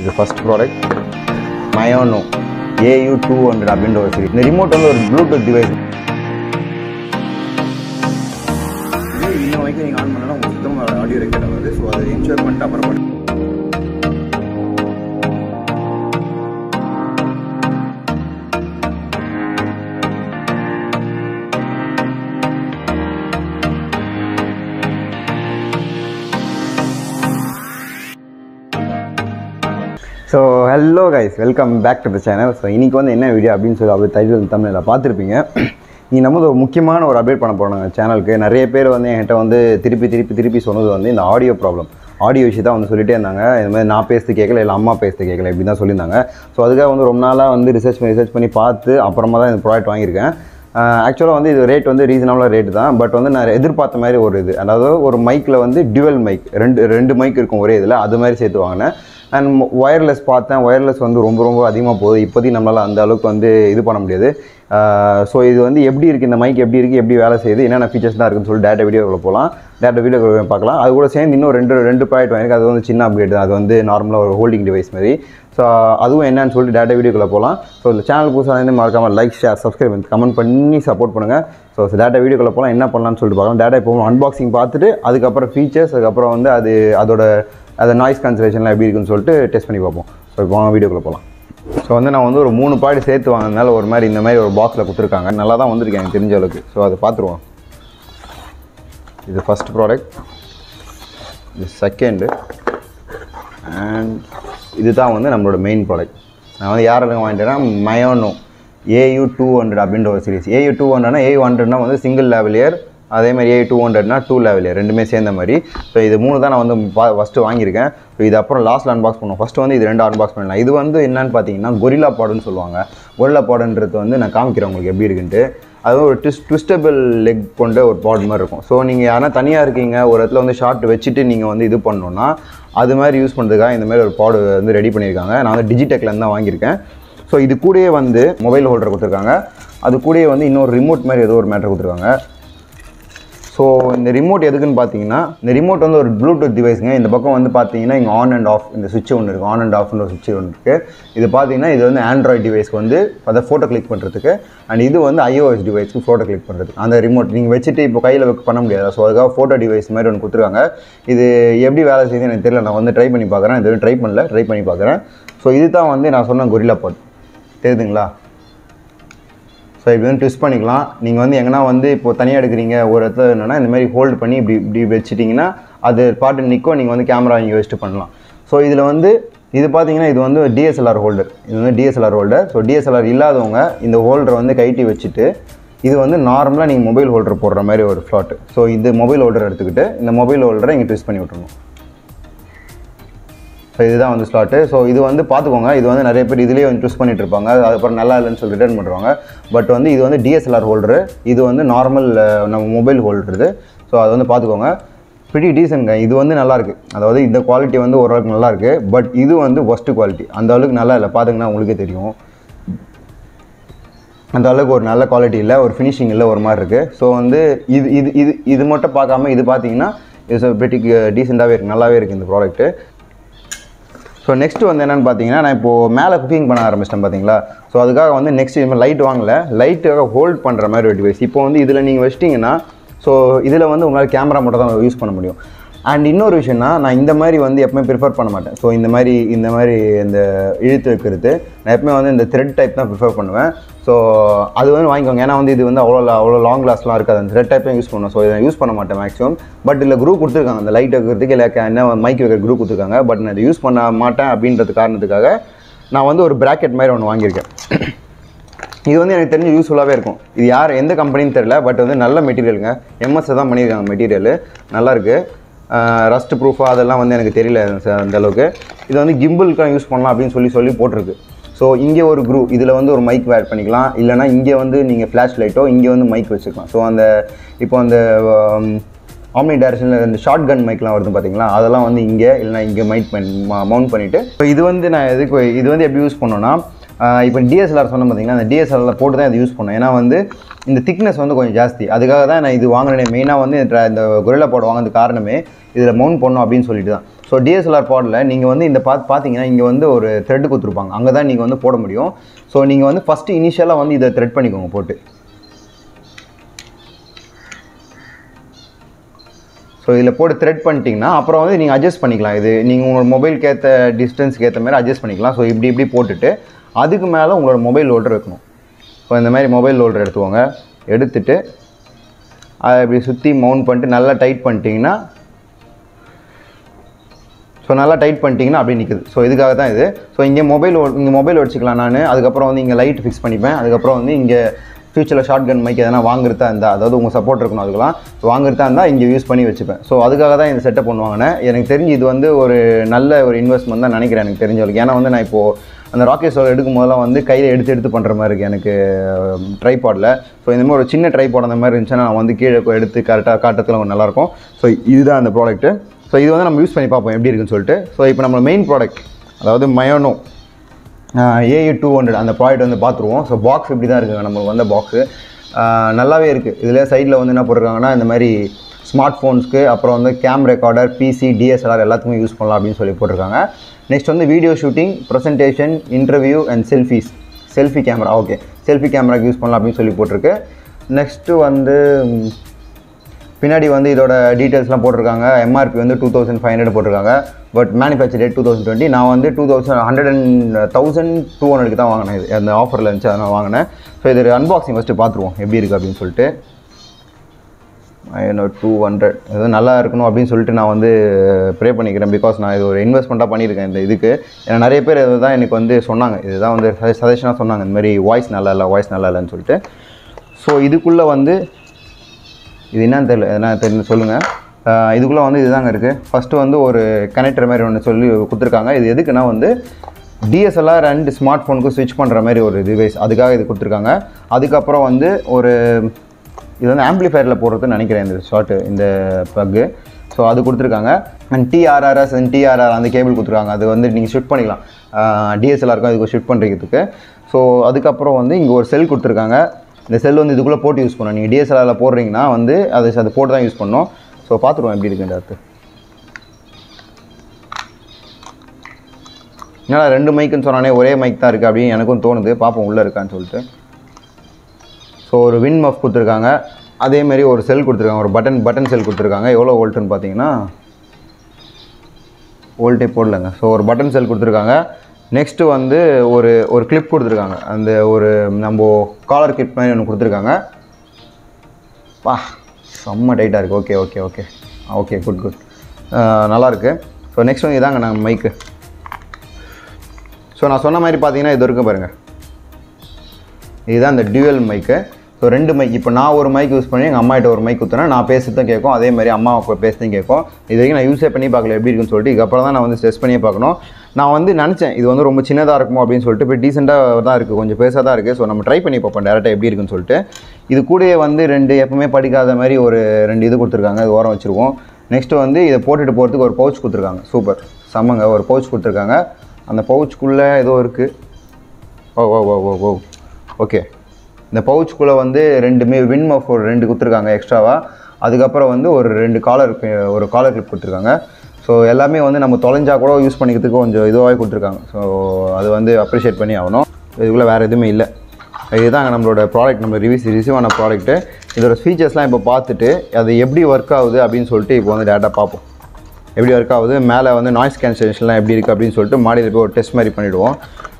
இது first product Maono AU200 அப்படின்ற ஒரு சீரிஸ். இந்த ரிமோட் வந்து ஒரு ப்ளூடூத் டிவைஸ். இந்த மைக்கை நீங்க ஆன் பண்ணா உங்களுக்கு சுத்தமா ஆடியோ ரெக்கார்ட் ஆகுது. சோ அதை என்ஷூர் பண்ணிட்டு அப்புறம் பண்ணுங்க. So hello guys, welcome back to the channel. So இன்னைக்கு வந்து என்ன வீடியோ அப்படின்னு சொல்லி அப்படியே டைட்டில் தமிழில் பார்த்துருப்பீங்க. இங்கே நம்ம ஒரு முக்கியமான ஒரு அப்டேட் பண்ண போகிறோம் சேனலுக்கு. நிறைய பேர் வந்து என்கிட்ட வந்து திருப்பி சொன்னது வந்து இந்த ஆடியோ ப்ராப்ளம், ஆடியோ விஷயம் தான் வந்து சொல்லிகிட்டே இருந்தாங்க. இந்த மாதிரி நான் பேசுறது கேட்கல, இல்லை அம்மா பேசுறது கேட்கல, இப்படி தான் சொல்லியிருந்தாங்க. ஸோ அதுக்காக வந்து ரொம்ப நாளாக வந்து ரிசர்ச் பண்ணி பார்த்து அப்புறமா தான் இந்த ப்ராடக்ட் வாங்கியிருக்கேன். ஆக்சுவலாக வந்து இது ரேட் வந்து ரீசனபிளாக ரேட்டு தான். பட் வந்து நான் எதிர்பார்த்த மாதிரி ஒரு இது, அதாவது ஒரு மைக்கில் வந்து டியூவல் மைக், ரெண்டு மைக் இருக்கும் ஒரே இதில், அது மாதிரி சேர்த்து வாங்கினேன். அண்ட் ஒயர்லெஸ் பார்த்தேன், ஒயர்லெஸ் வந்து ரொம்ப அதிகமாக போகுது. இப்போதைக்கு நம்மளால் அந்த அளவுக்கு வந்து இது பண்ண முடியாது. ஸோ இது வந்து எப்படி இருக்குது, இந்த மைக் எப்படி இருக்குது, எப்படி வேலை செய்யுது, என்னென்ன ஃபீச்சர்ஸ் தான் இருக்குதுன்னு சொல்லி டேட்டா வீடியோக்குள்ளே போகலாம், பார்க்கலாம். அது கூட சேர்ந்து இன்னும் ரெண்டு ப்ராடக்ட் வாங்கிருக்கு. அது வந்து சின்ன அப்டேட் தான், அது வந்து நார்மலாக ஒரு ஹோல்டிங் டிவைஸ் மாதிரி. ஸோ அதுவும் என்னன்னு சொல்லிட்டு டேட்டா வீடியோக்குள்ளே போகலாம். ஸோ இந்த சேனல் புதுசாக வந்து மறக்காமல் லைக், ஷேர், சப்ஸ்கிரைப் வந்து கமெண்ட் பண்ணி சப்போர்ட் பண்ணுங்கள். ஸோ டேட்டா வீடியோக்குள்ளே போகலாம், என்ன பண்ணலாம்னு சொல்லிட்டு பார்க்கலாம். டேட்டா இப்போ அன்பாக்சிங் பார்த்துட்டு அதுக்கப்புறம் ஃபீச்சர்ஸ், அதுக்கப்புறம் வந்து அதோட நாய்ஸ் கான்சலேஷன்லாம் எப்படி இருக்குன்னு சொல்லிட்டு டெஸ்ட் பண்ணி பார்ப்போம். ஸோ இப்போ வீடியோக்குள்ளே போகலாம். ஸோ வந்து நான் வந்து ஒரு 3 பாயிண்ட் சேர்த்து வாங்கினால ஒரு மாதிரி இந்த மாதிரி ஒரு பாக்ஸில் கொடுத்துருக்காங்க. நல்லா தான் வந்திருக்கேன் எனக்கு தெரிஞ்ச அளவுக்கு. ஸோ அதை பார்த்துருவோம். இது ஃபர்ஸ்ட் ப்ராடக்ட், இது செகண்டு, அண்ட் இது தான் வந்து நம்மளோட மெயின் ப்ராடக்ட். நான் வந்து யாரெல்லாம் வாங்கிட்டேன்னா Maono AU200 அப்படின்ற ஒரு சீரிஸ். AU200னா AU100னா வந்து சிங்கிள் லெவலியர், அதேமாதிரி AU200னா 2 லெவலியர், ரெண்டுமே சேர்ந்த மாதிரி. ஸோ இது 3 தான் நான் வந்து ஃபஸ்ட்டு வாங்கியிருக்கேன். ஸோ இது அப்புறம் லாஸ்ட்டில் அன்பாக்ஸ் பண்ணுவோம். ஃபஸ்ட்டு வந்து இது 2 அன்பாக்ஸ் பண்ணலாம். இது வந்து என்னென்னு பார்த்தீங்கன்னா கொரில்லா பாடுன்னு சொல்லுவாங்க. கொரில்லா பாடுன்றது வந்து நான் காமிக்கிறேன் உங்களுக்கு எப்படி இருக்குன்ட்டு. அதுவும் ஒரு ட்விஸ்டபிள் லெக் கொண்ட ஒரு பாட் மாதிரி இருக்கும். ஸோ நீங்கள் யாரா தனியாக இருக்கீங்க, ஒரு இடத்துல வந்து ஷார்ட் வச்சுட்டு நீங்கள் வந்து இது பண்ணணுன்னா அது மாதிரி யூஸ் பண்ணுறதுக்காக இந்த மாதிரி ஒரு பாடு வந்து ரெடி பண்ணியிருக்காங்க. நான் வந்து டிஜிடெக்லேருந்து தான் வாங்கியிருக்கேன். ஸோ இது கூடயே வந்து மொபைல் ஹோல்டர் கொடுத்துருக்காங்க. அது கூடயே வந்து இன்னொரு ரிமோட் மாதிரி ஏதோ ஒரு மேட்டர் கொடுத்துருக்காங்க. ஸோ இந்த ரிமோட் எதுக்குன்னு பார்த்தீங்கன்னா, இந்த ரிமோட் வந்து ஒரு ப்ளூடூத் டிவைஸுங்க. இந்த பக்கம் வந்து பார்த்தீங்கன்னா இங்கே ஆன் அண்ட் ஆஃப் இந்த சுவிட்ச் ஒன்று இருக்குது, ஆன் அண்ட் ஆஃப்னு ஒரு சுவிட்ச் ஒன்று இருக்குது. இது பார்த்தீங்கன்னா இது வந்து ஆண்ட்ராய்டு டிவைஸ்க்கு வந்து அதை ஃபோட்டோ கிளிக் பண்ணுறதுக்கு, அண்ட் இது வந்து iOS டிவைஸ்க்கு ஃபோட்டோ கிளிக் பண்ணுறதுக்கு. அந்த ரிமோட் நீங்கள் வச்சுட்டு இப்போ கையில் பண்ண முடியாது. ஸோ அதுக்காக ஃபோட்டோ டிவைஸ் மாதிரி ஒன்று கொடுத்துருக்காங்க. இது எப்படி வேலை செய்யுதுன்னு எனக்கு தெரியல, நான் வந்து ட்ரை பண்ணி பார்க்குறேன். இது ட்ரை பண்ணல, ட்ரை பண்ணி பார்க்குறேன். ஸோ இது தான் வந்து நான் சொன்ன கொரில்லா பாட், தெரியுதுங்களா? ஸோ இப்படி வந்து ட்விஸ்ட் பண்ணிக்கலாம். நீங்கள் வந்து எங்கன்னா வந்து இப்போது தனியாக எடுக்கிறீங்க, ஒரு இடத்துல என்னென்னா இந்த மாதிரி ஹோல்டு பண்ணி இப்படி வச்சுட்டிங்கன்னா அது பாட்டு நிற்கும். நீங்கள் வந்து கேமரா இங்கே வச்சுட்டு பண்ணலாம். ஸோ இதில் வந்து இது பார்த்தீங்கன்னா இது வந்து DSLR ஹோல்டர், இது வந்து DSLR ஹோல்டர். ஸோ DSLR இல்லாதவங்க இந்த ஹோல்டரை வந்து கைட்டி வச்சுட்டு, இது வந்து நார்மலாக நீங்கள் மொபைல் ஹோல்டர் போடுற மாதிரி ஒரு ஃப்ளாட்டு. ஸோ இது மொபைல் ஹோல்டர் எடுத்துக்கிட்டு இந்த மொபைல் ஹோல்டரை இங்கே ட்விஸ்ட் பண்ணி விட்டுருணும். ஸோ இதுதான் வந்து ஸ்லாட்டு. ஸோ இது வந்து பார்த்துக்கோங்க, இது வந்து நிறைய பேர் இதிலே வந்து ட்விஸ்ட் பண்ணிட்டு இருப்பாங்க, அதுக்கப்புறம் நல்லா இல்லைன்னு சொல்லி ரிட்டர்ன் பண்ணுறாங்க. பட் வந்து இது வந்து டிஎஸ்எல்ஆர் ஹோல்டரு, இது வந்து நார்மல் நம்ம மொபைல் ஹோல்டரு. ஸோ அது வந்து பார்த்துக்கோங்க. பிடி டீசன்ட்ங்க, இது வந்து நல்லாயிருக்கு. அதாவது இந்த குவாலிட்டி வந்து ஓரளவுக்கு நல்லாயிருக்கு. பட் இது வந்து ஒஸ்ட்டு குவாலிட்டி, அந்த அளவுக்கு நல்லா இல்லை. பார்த்துங்கன்னா உங்களுக்கே தெரியும், அந்த அளவுக்கு ஒரு நல்ல குவாலிட்டி இல்லை, ஒரு ஃபினிஷிங் இல்லை, ஒரு மாதிரி இருக்குது. ஸோ வந்து இது இது இது இது மட்டும் பார்க்காம இது பார்த்தீங்கன்னா இது பிடி டீசெண்டாகவே இருக்குது, நல்லாவே இருக்குது இந்த ப்ராடக்ட்டு. ஸோ நெக்ஸ்ட்டு வந்து என்னென்னு பார்த்தீங்கன்னா, நான் இப்போது மேலே குக்கிங் பண்ண ஆரம்பிச்சிட்டேன் பார்த்தீங்களா. ஸோ அதுக்காக வந்து நெக்ஸ்ட் இதுமாதிரி லைட் வாங்கலை, லைட்டுக்காக ஹோல்ட் பண்ணுற மாதிரி ஒரு டிவைஸ். இப்போ வந்து இதில் நீங்கள் வச்சிட்டிங்கன்னா, ஸோ இதில் வந்து உங்களால் கேமரா மட்டும் தான் யூஸ் பண்ண முடியும். அண்ட் இன்னொரு விஷயம்னா, நான் இந்த மாதிரி வந்து எப்பவுமே ப்ரிஃபர் பண்ண மாட்டேன். ஸோ இந்த மாதிரி இந்த இழுத்து வைக்கிறது நான் எப்பவுமே வந்து இந்த த்ரெட் டைப் தான் ப்ரிஃபர் பண்ணுவேன். ஸோ அது வந்து வாங்கிக்கோங்க, ஏன்னா வந்து இது வந்து அவ்வளோ லாங் லாஸ்ட்லாம் இருக்காது. அந்த த்ரெட் டைப் தான் யூஸ் பண்ணுவேன். ஸோ இதை யூஸ் பண்ண மாட்டேன் மேக்ஸிமம். பட் இல்லை குரூப் கொடுத்துருக்காங்க, அந்த லைட் வைக்கிறதுக்கு இல்லை என்ன மைக் வைக்கிற குரூப் கொடுத்துருக்காங்க. பட் நான் இதை யூஸ் பண்ண மாட்டேன் அப்படின்றது காரணத்துக்காக நான் வந்து ஒரு ப்ராக்கெட் மாதிரி ஒன்று வாங்கியிருக்கேன். இது வந்து எனக்கு தெரிஞ்சு யூஸ்ஃபுல்லாகவே இருக்கும். இது யார் எந்த கம்பெனின்னு தெரியல, பட் வந்து நல்ல மெட்டீரியலுங்க, எம்எஸ்ஸை தான் பண்ணியிருக்காங்க. மெட்டீரியல் நல்லாயிருக்கு, ரஸ்ட் ப்ரூஃபாக அதெல்லாம் வந்து எனக்கு தெரியல அந்த அளவுக்கு. இது வந்து கிம்பிள்காக யூஸ் பண்ணலாம் அப்படின்னு சொல்லி போட்டிருக்கு. ஸோ இங்கே ஒரு குரூப், இதில் வந்து ஒரு மைக் ஆட் பண்ணிக்கலாம், இல்லைனா இங்கே வந்து நீங்கள் ஃப்ளாஷ் லைட்டோ இங்கே வந்து மைக் வச்சுக்கலாம். ஸோ அந்த இப்போ அந்த ஆம்னி டைரக்ஷனில் இந்த ஷார்ட் கன் மைக்லாம் வருது பார்த்தீங்களா, அதெல்லாம் வந்து இங்கே இல்லைனா இங்கே மைக் மவுண்ட் பண்ணிவிட்டு. ஸோ இது வந்து நான் எதுக்கு இது வந்து எப்படி யூஸ் பண்ணோன்னா, இப்போ டிஎஸ்எல்ஆர் சொன்ன பார்த்தீங்கன்னா அந்த டிஎஸ்எல்ஆரில் போட்டு தான் இது யூஸ் பண்ணேன். ஏன்னா வந்து இந்த திக்னஸ் வந்து கொஞ்சம் ஜாஸ்தி, அதுக்காக தான் நான் இது வாங்கினேன். மெயினாக வந்து இந்த கொரில்லா பாட் வாங்கினது காரணமே இதில் மவுண்ட் பண்ணணும் அப்படின்னு சொல்லிட்டு தான். ஸோ டிஎஸ்எல்ஆர் பாடில் நீங்கள் வந்து இந்த பார்த்தீங்கன்னா இங்கே வந்து ஒரு த்ரெட் கொடுத்துருப்பாங்க, அங்கே தான் நீங்கள் வந்து போட முடியும். ஸோ நீங்கள் வந்து ஃபஸ்ட்டு இனிஷியலாக வந்து இதை த்ரெட் பண்ணிக்கோங்க போட்டு. ஸோ இதில் போட்டு த்ரெட் பண்ணிட்டீங்கன்னா அப்புறம் வந்து நீங்கள் அட்ஜஸ்ட் பண்ணிக்கலாம். இது நீங்கள் உங்களோட மொபைலுக்கு ஏற்ற டிஸ்டன்ஸுக்கு ஏற்ற மாதிரி அட்ஜஸ்ட் பண்ணிக்கலாம். ஸோ இப்படி இப்படி போட்டுட்டு அதுக்கு மேலே உங்களோட மொபைல் ஹோல்டர் வைக்கணும். இப்போ இந்த மாதிரி மொபைல் ஹோல்டர் எடுத்துக்கோங்க, எடுத்துகிட்டு அதை இப்படி சுற்றி மவுண்ட் பண்ணிட்டு நல்லா டைட் பண்ணிட்டீங்கன்னா, ஸோ நல்லா டைட் பண்ணிட்டீங்கன்னா அப்படி நிற்குது. ஸோ இதுக்காக தான் இது. ஸோ இங்கே மொபைல் வச்சுக்கலாம் நான். அதுக்கப்புறம் வந்து இங்கே லைட் ஃபிக்ஸ் பண்ணிப்பேன். அதுக்கப்புறம் வந்து இங்கே ஃப்யூச்சரில் ஷார்ட் கன் மைக் எதனா வாங்குறதா இருந்தால், அதாவது உங்கள் சப்போர்ட் இருக்கணும், அதுக்கெலாம் வாங்குறதா இருந்தால் இங்கே யூஸ் பண்ணி வச்சுப்பேன். ஸோ அதுக்காக தான் இந்த செட்டப் பண்ணுவாங்கன்னு எனக்கு தெரிஞ்சு இது வந்து ஒரு நல்ல ஒரு இன்வெஸ்ட்மெண்ட் தான் நினைக்கிறேன் எனக்கு தெரிஞ்சவளுக்கு. ஏன்னா வந்து நான் இப்போது அந்த ராக்கெட் சோல் எடுக்கும் போதெல்லாம் வந்து கையில் எடுத்து பண்ணுற மாதிரி இருக்குது எனக்கு ட்ரைபாடில். ஸோ இந்த மாதிரி ஒரு சின்ன ட்ரைபாட் அந்த மாதிரி இருந்துச்சுன்னா நான் வந்து கீழே எடுத்து கரெக்டாக காட்டுறதுல கொஞ்சம் நல்லாயிருக்கும். ஸோ இதுதான் அந்த ப்ராடக்ட்டு. ஸோ இது வந்து நம்ம யூஸ் பண்ணி பார்ப்போம் எப்படி இருக்குன்னு சொல்லிட்டு. ஸோ இப்போ நம்ம மெயின் ப்ராடக்ட், அதாவது மயோனோ AU200 அந்த ப்ராடக்ட் வந்து பார்த்துருவோம். ஸோ பாக்ஸ் இப்படி தான் இருக்குங்க நம்மளுக்கு வந்த பாக்ஸு, நல்லாவே இருக்குது. இதில் சைடில் வந்து என்ன போட்டிருக்காங்கன்னா, இந்த மாதிரி ஸ்மார்ட் ஃபோன்ஸ்க்கு அப்புறம் வந்து கேம் ரெக்கார்டர், பிசி, டிஎஸ்எல்ஆர் எல்லாத்துக்குமே யூஸ் பண்ணலாம் அப்படின்னு சொல்லி போட்டிருக்காங்க. நெக்ஸ்ட் வந்து video shooting, presentation, interview and selfie camera. Okay, selfie கேமராக்கு யூஸ் பண்ணலாம் அப்படின்னு சொல்லி போட்டிருக்கு. நெக்ஸ்ட்டு வந்து பின்னாடி வந்து இதோட டீட்டெயில்ஸ்லாம் போட்டிருக்காங்க. எம்ஆர்பி வந்து 2500 போட்டிருக்காங்க, பட் மேனுஃபேக்சர் டேட் 2020. நான் வந்து 1200க்கு தான் வாங்கினேன். இது அந்த ஆஃபரில் இருந்துச்சு, அதை நான் வாங்கினேன். ஸோ இது அன்பாக்சிங் ஃபஸ்ட்டு பார்த்துருவோம் எப்படி இருக்குது அப்படின்னு சொல்லிட்டு. AU200 இது நல்லா இருக்கணும் அப்படின்னு சொல்லிட்டு நான் வந்து ப்ரே பண்ணிக்கிறேன். பிகாஸ் நான் இது ஒரு இன்வெஸ்ட்மெண்ட்டாக பண்ணியிருக்கேன் இந்த இதுக்கு. ஏன்னா நிறைய பேர் இது தான் எனக்கு வந்து சொன்னாங்க, இதுதான் வந்து சஜஷனாக சொன்னாங்க, இந்த மாதிரி வாய்ஸ் நல்லா இல்லை, வாய்ஸ் நல்லா இல்லைன்னு சொல்லிட்டு. ஸோ இதுக்குள்ளே வந்து இது என்னன்னு தெரியல, எதனா தெரிஞ்சு சொல்லுங்கள். இதுக்குள்ளே வந்து இதுதாங்க இருக்குது. ஃபஸ்ட்டு வந்து ஒரு கனெக்டர் மாதிரி ஒன்று சொல்லி கொடுத்துருக்காங்க. இது எதுக்குன்னா வந்து டிஎஸ்எல்ஆர் அண்ட் ஸ்மார்ட் ஃபோனுக்கு ஸ்விட்ச் பண்ணுற மாதிரி ஒரு டிவைஸ், அதுக்காக இது கொடுத்துருக்காங்க. அதுக்கப்புறம் வந்து ஒரு இது வந்து ஆம்பிளிஃபயரில் போடுறதுன்னு நினைக்கிறேன் இந்த ஷார்ட்டு, இந்த ப்ளக்கு. ஸோ அது கொடுத்துருக்காங்க. அண்ட் TRRS அண்ட் TRR அந்த கேபிள் கொடுத்துருக்காங்க. அது வந்து நீங்கள் ஷிஃப்ட் பண்ணிக்கலாம், டிஎஸ்எல்ஆருக்கும் அதுக்கு ஷிஃப்ட் பண்ணுறதுக்கு. ஸோ அதுக்கப்புறம் வந்து இங்கே ஒரு செல் கொடுத்துருக்காங்க. இந்த செல் வந்து இதுக்குள்ளே போட்டு யூஸ் பண்ணணும். நீங்கள் டிஎஸ்எல்ஆரில் போடுறீங்கன்னா வந்து அது போட்டு தான் யூஸ் பண்ணணும். ஸோ பார்த்துருவோம் எப்படி இருக்குன்ற அடுத்து. ஏன்னா ரெண்டு மைக்குன்னு சொன்னானே ஒரே மைக் தான் இருக்குது அப்படின்னு எனக்கும் தோணுது. பார்ப்போம் உள்ளே இருக்கான்னு சொல்லிட்டு. ஸோ ஒரு வின் மஃப் கொடுத்துருக்காங்க, அதேமாரி ஒரு செல் கொடுத்துருக்காங்க, ஒரு பட்டன் செல் கொடுத்துருக்காங்க. எவ்வளோ வோல்ட்டுன்னு பார்த்தீங்கன்னா வோல்ட்டே போடலங்க. ஸோ ஒரு பட்டன் செல் கொடுத்துருக்காங்க. நெக்ஸ்ட்டு வந்து ஒரு கிளிப் கொடுத்துருக்காங்க, அந்த ஒரு நம்ம காலர் கிளிப் மாதிரி ஒன்று கொடுத்துருக்காங்க. வா, செம்ம டைட்டாக இருக்குது. Okay okay okay okay good good, நல்லாயிருக்கு. ஸோ நெக்ஸ்ட் வந்து இதாங்க நாங்கள் மைக்கு. ஸோ நான் சொன்ன மாதிரி பார்த்தீங்கன்னா இது வரைக்கும் பாருங்கள், இதுதான் இந்த டியூவல் மைக்கு. ஸோ ரெண்டு மைக், இப்போ நான் ஒரு மைக் யூஸ் பண்ணி எங்கள் அம்மாகிட்ட ஒரு மைக் கொடுத்தேன்னா நான் பேசுகிறதும் கேட்கும், அதேமாதிரி அம்மா பேசுகிறதும் கேட்கும். இது வரைக்கும் நான் யூஸே பண்ணி பார்க்கல எப்படி இருக்குன்னு சொல்லிட்டு. இதுக்கப்புறம் தான் நான் வந்து ஸ்ட்ரெஸ் பண்ணியே பார்க்கணும். நான் வந்து நினச்சேன் இது வந்து ரொம்ப சின்னதாக இருக்குமோ அப்படின்னு சொல்லிட்டு, இப்போ டீசெண்டாக தான் இருக்குது, கொஞ்சம் பெருசாக தான் இருக்குது. ஸோ நம்ம ட்ரை பண்ணி பார்ப்போம் டேரெக்டாக எப்படி இருக்குன்னு சொல்லிட்டு. இது கூடயே வந்து ரெண்டு எப்பவுமே படிக்காத மாதிரி ஒரு ரெண்டு இது கொடுத்துருக்காங்க, இது ஓரம் வச்சுருவோம். நெக்ஸ்ட்டு வந்து இதை போட்டுட்டு போகிறதுக்கு ஒரு பவுச் கொடுத்துருக்காங்க. சூப்பர், செம்மங்க ஒரு பவுச் கொடுத்துருக்காங்க. அந்த பவுச்சுக்குள்ளே ஏதோ இருக்குது. ஓ ஓ ஓ ஓ ஓ ஓகே, இந்த பவுச்சுக்குள்ளே வந்து ரெண்டுமே வின் மஃப் ஒரு ரெண்டு கொடுத்துருக்காங்க எக்ஸ்ட்ராவாக. அதுக்கப்புறம் வந்து ஒரு ரெண்டு காலர் கிளிப் கொடுத்துருக்காங்க. ஸோ எல்லாமே வந்து நம்ம தொலைஞ்சால் கூட யூஸ் பண்ணிக்கிறதுக்கு கொஞ்சம் இதுவாகவே கொடுத்துருக்காங்க. ஸோ அது வந்து அப்ரிஷியேட் பண்ணி ஆகணும். இதுக்குள்ளே வேறு எதுவுமே இல்லை. இதுதாங்க நம்மளோட ப்ராடக்ட், நம்ம ரிசீவ் ஆன ப்ராடக்ட்டு. இதோட ஃபீச்சர்ஸ்லாம் இப்போ பார்த்துட்டு அது எப்படி ஒர்க் ஆகுது அப்படின்னு சொல்லிட்டு இப்போ வந்து டேட்டா பார்ப்போம் எப்படி ஒர்க் ஆகுது. மேலே வந்து நாய்ஸ் கேன்சலேஷன்லாம் எப்படி இருக்குது அப்படின்னு சொல்லிட்டு மாடியில் போய் ஒரு டெஸ்ட் மாதிரி பண்ணிவிடுவோம்.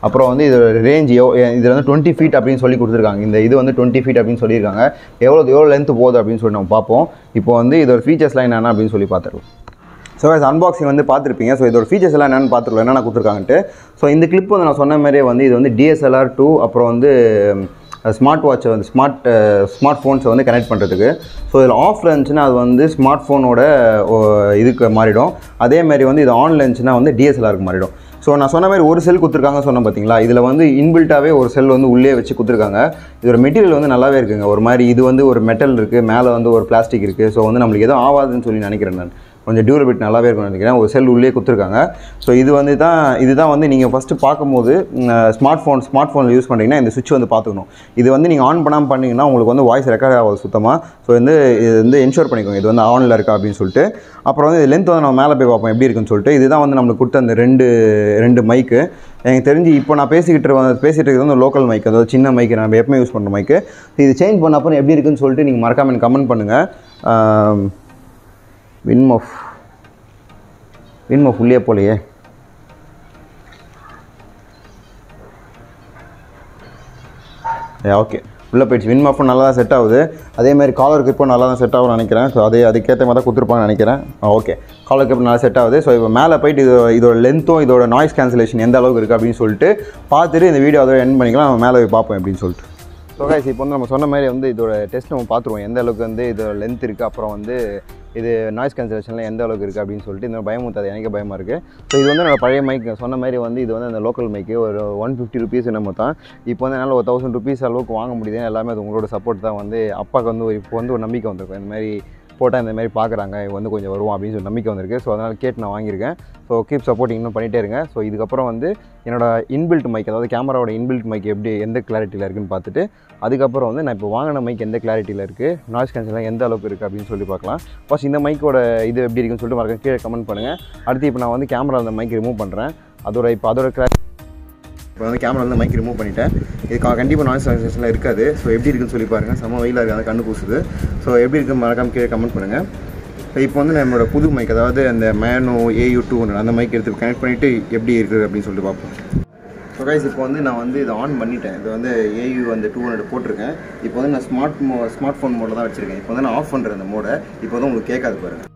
அப்புறம் வந்து இதோட ரேஞ்ச் இதில் வந்து 20 feet அப்படின்னு சொல்லி கொடுத்துருக்காங்க. இந்த இது வந்து 20 feet அப்படின்னு சொல்லியிருக்காங்க. எவ்வளோ லென்த்து போகுது அப்படின்னு சொல்லி நம்ம பார்ப்போம். இப்போ வந்து இதோட ஃபீச்சர்ஸ்லாம் என்னென்ன அப்படின்னு சொல்லி பார்த்துருவோம். ஸோ அன்பாக்சிங் வந்து பார்த்துருப்பீங்க. ஸோ இதோட ஃபீச்சர்ஸ் எல்லாம் என்னென்னு பார்த்துருவோம், என்னென்ன கொடுத்துருக்காங்கன்ட்டு. ஸோ இந்த கிளிப் வந்து நான் சொன்ன மாதிரியே வந்து இது வந்து DSLR 2 அப்புறம் வந்து ஸ்மார்ட் வாட்சை வந்து ஸ்மார்ட் ஃபோன்ஸை வந்து கனெக்ட் பண்ணுறதுக்கு. ஸோ இதில் ஆஃப்ல இருந்துச்சுன்னா அது வந்து ஸ்மார்ட் ஃபோனோட இதுக்கு மாறிடும். அதேமாதிரி வந்து இது ஆன்ல இருந்துச்சுன்னா வந்து DSLRக்கு மாறிடும். ஸோ நான் சொன்ன மாதிரி ஒரு செல் கொடுத்துருக்காங்க சொன்னேன் பார்த்தீங்களா, இதில் வந்து இன்பில்ட்டாகவே ஒரு செல் வந்து உள்ளே வச்சு கொடுத்துருக்காங்க. இதோட மெட்டீரியல் வந்து நல்லாவே இருக்குங்க. ஒரு மாதிரி இது வந்து ஒரு மெட்டல் இருக்குது, மேலே வந்து ஒரு பிளாஸ்டிக் இருக்குது. ஸோ வந்து நம்மளுக்கு எதுவும் ஆகாதுன்னு சொல்லி நினைக்கிறேன் நான். கொஞ்சம் டியூரபிலிட்டி நல்லாவே இருக்கும்னு நினைக்கிறேன். ஒரு செல் உள்ளே கொடுத்துருக்காங்க. ஸோ இது வந்து தான் இதுதான் வந்து நீங்கள் ஃபஸ்ட்டு பார்க்கும்போது ஸ்மார்ட் ஃபோனில் யூஸ் பண்ணுறீங்கன்னா இந்த சுவிட்ச் வந்து பார்த்துக்கணும். இது வந்து நீங்கள் ஆன் பண்ணாமல் பண்ணிங்கன்னா உங்களுக்கு வந்து வாய்ஸ் ரெக்கார்ட் ஆகுது சுத்தமாக. ஸோ இது வந்து என்ஷூர் பண்ணிக்கோங்க இது வந்து ஆனில் இருக்கா அப்படின்னு சொல்லிட்டு. அப்புறம் வந்து இது லென்த் வந்து நம்ம மேலே போய் பார்ப்போம் எப்படி இருக்குன்னு சொல்லிட்டு. இதுதான் வந்து நம்மளுக்கு கொடுத்த அந்த ரெண்டு மைக்கு. எனக்கு தெரிஞ்சு இப்போ நான் பேசிகிட்டு இருக்கிறது வந்து லோக்கல் மைக், அதாவது சின்ன மைக்கு நம்ம எப்பவுமே யூஸ் பண்ணுற மைக்கு. இது சேஞ்ச் பண்ண அப்புறம் எப்படி இருக்குன்னு சொல்லிட்டு நீங்கள் மறக்காமல் எனக்கு கமெண்ட் பண்ணுங்கள். வின்மோஃப் உள்ளே போலையே. ஓகே உள்ளே போயிடுச்சு. வின்மோஃபும் நல்லா தான் செட் ஆகுது. அதேமாதிரி காலர் கிளிப்பும் நல்லா தான் செட் ஆகும்னு நினைக்கிறேன். ஸோ அதுக்கேற்ற மாதிரி தான் கொடுத்துருப்பாங்கன்னு நினைக்கிறேன். ஓகே காலர் கிளிப் நல்லா செட் ஆகுது. ஸோ இப்போ மேலே போயிட்டு இதோட லென்த்தும் இதோட நாய்ஸ் கேன்சலேஷன் எந்த அளவுக்கு இருக்குது அப்படின்னு சொல்லிட்டு பார்த்துட்டு இந்த வீடியோ அதோட எண்ட் பண்ணிக்கலாம். நம்ம மேலே போய் பார்ப்போம் அப்படின்னு சொல்லிட்டு. ஸோ கைஸ் இப்போ வந்து நம்ம சொன்ன மாதிரி வந்து இதோட டெஸ்ட் நம்ம பார்த்துருவோம் எந்த அளவுக்கு வந்து இதோட லென்த் இருக்குது, அப்புறம் வந்து இது நாய்ஸ் கேன்சலேஷனில் எந்த அளவுக்கு இருக்குது அப்படின்னு சொல்லிட்டு. இந்த பயமுத்தாது எனக்கே பயமாக இருக்குது. ஸோ இது வந்து என்னோடய பழைய மைக் சொன்ன மாதிரி வந்து இது வந்து அந்த லோக்கல் மைக்கு ஒரு 150 rupees என்ன மொத்தம். இப்போ வந்து என்னால் ஒரு 1000 rupees அளவுக்கு வாங்க முடியுதுன்னு எல்லாமே அது உங்களோட சப்போர்ட் தான். வந்து அப்பாவுக்கு வந்து இப்போ வந்து ஒரு நம்பிக்கை வந்திருக்கும், இந்த மாதிரி போட்டால் இந்த மாதிரி பார்க்குறாங்க இது வந்து கொஞ்சம் வருவோம் அப்படின்னு சொல்லி நம்பிக்கை வந்திருக்கு. ஸோ அதனால் கேட்டு நான் வாங்கியிருக்கேன். ஸோ கீப் சப்போர்ட் இன்னும் பண்ணிகிட்டே இருங்க. ஸோ இதுக்கப்புறம் வந்து என்னோடய இன்பில்ட் மைக், அதாவது கேமராவோட இன்பில்ட் மைக் எப்படி எந்த கிளாரிட்டியில் இருக்குதுன்னு பார்த்துட்டு அதுக்கப்புறம் வந்து நான் இப்போ வாங்கின மைக் எந்த கிளாரிட்டியில் இருக்குது, நாய்ஸ் கேன்சலேஷன் எந்த அளவுக்கு இருக்குது அப்படின்னு சொல்லி பார்க்கலாம். ஃபஸ்ட் இந்த மைக்கோட இது எப்படி இருக்குன்னு சொல்லிட்டு மறக்காம கீழே கமெண்ட் பண்ணுங்கள். அடுத்து இப்போ நான் வந்து கேமரா அந்த மைக் ரிமூவ் பண்ணுறேன். அதோட கிளாரிட்டி இப்போ வந்து கேமரா வந்து மைக் ரிமூவ் பண்ணிவிட்டேன். இது கண்டிப்பாக நாய்ஸ் கேன்சலேஷன்லாம் இருக்காது. ஸோ எப்படி இருக்குன்னு சொல்லி பாருங்கள். செம்ம வெயிலாக இருக்குது, அந்த கண்ணு கூசுது. ஸோ எப்படி இருக்குது மறக்காம கீழே கமெண்ட் பண்ணுங்கள். இப்போ வந்து நம்மளோட புது மைக், அதாவது அந்த மேனோ AU200 அந்த மைக் எடுத்து கனெக்ட் பண்ணிவிட்டு எப்படி இருக்குது அப்படின்னு சொல்லிட்டு பார்ப்போம். ஸோ கைஸ் இப்போ வந்து நான் வந்து இதை ஆன் பண்ணிட்டேன். இது வந்து AU200 போட்டிருக்கேன். இப்போ வந்து நான் ஸ்மார்ட் ஃபோன் மோடில் தான் வச்சுருக்கேன். இப்போ வந்து நான் ஆஃப் பண்ணுறேன் அந்த மோடை. இப்போ வந்து உங்களுக்கு கேட்காது பாருங்கள்.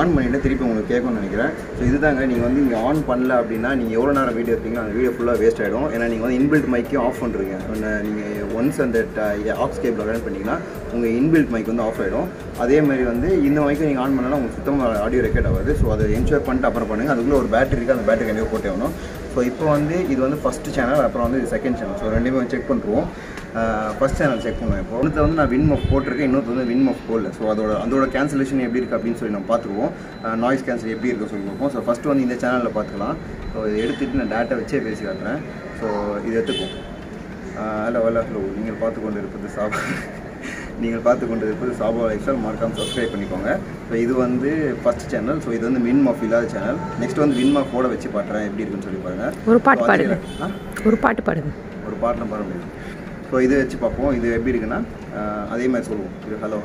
ஆன் பண்ணிவிட்டு திருப்பி உங்களுக்கு கேட்கணும்னு நினைக்கிறேன். ஸோ இதுதாங்க நீங்கள் வந்து இங்கே ஆன் பண்ணல அப்படின்னா நீங்கள் எவ்வளோ நேரம் வீடியோ எடுத்தீங்கன்னா அந்த வீடியோ ஃபுல்லாக வேஸ்ட் ஆகிடும். ஏன்னா நீங்கள் வந்து இன்பில்ட் மைக்கும் ஆஃப் பண்ணுறீங்க. நீங்கள் ஒன்ஸ் அந்த ஆப்ஸ் கேபிள் கனெக்ட் பண்ணிங்கன்னா உங்கள் இன்பில்ட் மைக் வந்து ஆஃப் ஆகிடும். அதேமாதிரி வந்து இந்த மைக்கு நீங்கள் ஆன் பண்ணலாம் உங்களுக்கு சுத்தமாக ஆடியோ ரெக்கார்ட் ஆகாது. ஸோ அதை என்ஜாய் பண்ணிட்டு அப்புறம் பண்ணுங்கள். அதுக்குள்ளே ஒரு பேட்டரி இருக்குது, அந்த பேட்டரி கண்டிப்பாக போட்டே ஆகணும். ஸோ இப்போ வந்து இது வந்து ஃபஸ்ட்டு சேனல், அப்புறம் வந்து இது செகண்ட் சேனல். ஸோ ரெண்டுமே செக் பண்ணுவோம். ஃபஸ்ட் சேனல் செக் பண்ணுவேன். இப்போ ஒருத்த வந்து நான் வின்மோஃப் போட்டிருக்கேன், இன்னொருத்த வந்து வின்மோஃப் போடல. ஸோ அதோட கேன்சலேஷன் எப்படி இருக்குது அப்படின்னு சொல்லி நம்ம பார்த்துக்குவோம். நாய்ஸ் கேன்சல் எப்படி இருக்குன்னு சொல்லி பார்ப்போம். ஸோ ஃபஸ்ட்டு வந்து இந்த சேனலில் பார்த்துக்கலாம். ஸோ இதை எடுத்துகிட்டு நான் டேட்டா வச்சே பேசி காட்டுறேன். ஸோ இது எடுத்துக்குவோம். ஹலோ நீங்கள் பார்த்து கொண்டு இருப்பது சாபா லைஃப்ஸ்டைல். மறக்காமல் சப்ஸ்கிரைப் பண்ணிக்கோங்க. ஸோ இது வந்து ஃபஸ்ட் சேனல். ஸோ இது வந்து வின்மோஃப் இல்லாத சேனல். நெக்ஸ்ட் வந்து வின்மோஃப் போட வச்சு பார்க்குறேன் எப்படி இருக்குன்னு சொல்லி பாருங்கள். ஒரு பாட்டு பாட முடியும். ஸோ இதை வச்சு பார்ப்போம் இது எப்படி இருக்குன்னா அதேமாதிரி சொல்லுவோம். இது ஹலோ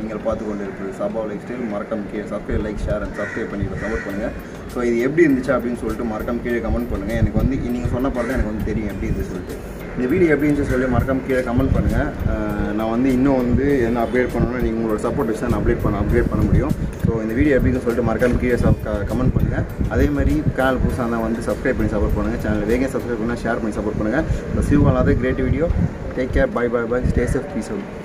நீங்கள் பார்த்து கொண்டு இருப்பது சாபா லைஃப்ஸ்டைல். மறக்காம கீழே subscribe, like, share and subscribe பண்ணிட்டு கமெண்ட் பண்ணுங்கள். ஸோ இது எப்படி இருந்துச்சு அப்படின்னு சொல்லிட்டு மறக்காம கீழே கமெண்ட் பண்ணுங்கள். எனக்கு வந்து நீங்கள் சொன்ன பார்த்து எனக்கு வந்து தெரியும் எப்படி இருந்துச்சு சொல்லிட்டு. இந்த வீடியோ எப்படி இருந்துச்சு சொல்லி மறக்காம கீழே கமெண்ட் பண்ணுங்கள். நான் வந்து இன்னும் வந்து என்ன அப்டேட் பண்ணணும்னா நீங்கள் உங்களோட சப்போர்ட் வச்சு தான் நான் அப்டேட் பண்ண முடியும். ஸோ இந்த வீடியோ எப்படின்னு சொல்லிட்டு மறக்காம கீழே கமெண்ட் பண்ணுங்கள். அதேமாதிரி சேனல் புதுசாக தான் வந்து சப்ஸ்கிரைப் பண்ணி சப்போர்ட் பண்ணுங்கள். சேனல் வேகம் சப்ஸ்கிரைப் பண்ணால் ஷேர் பண்ணி சப்போர்ட் பண்ணுங்கள். இந்த சிவ் அல்லாத great video. Take care. Bye. Stay safe. Peace out.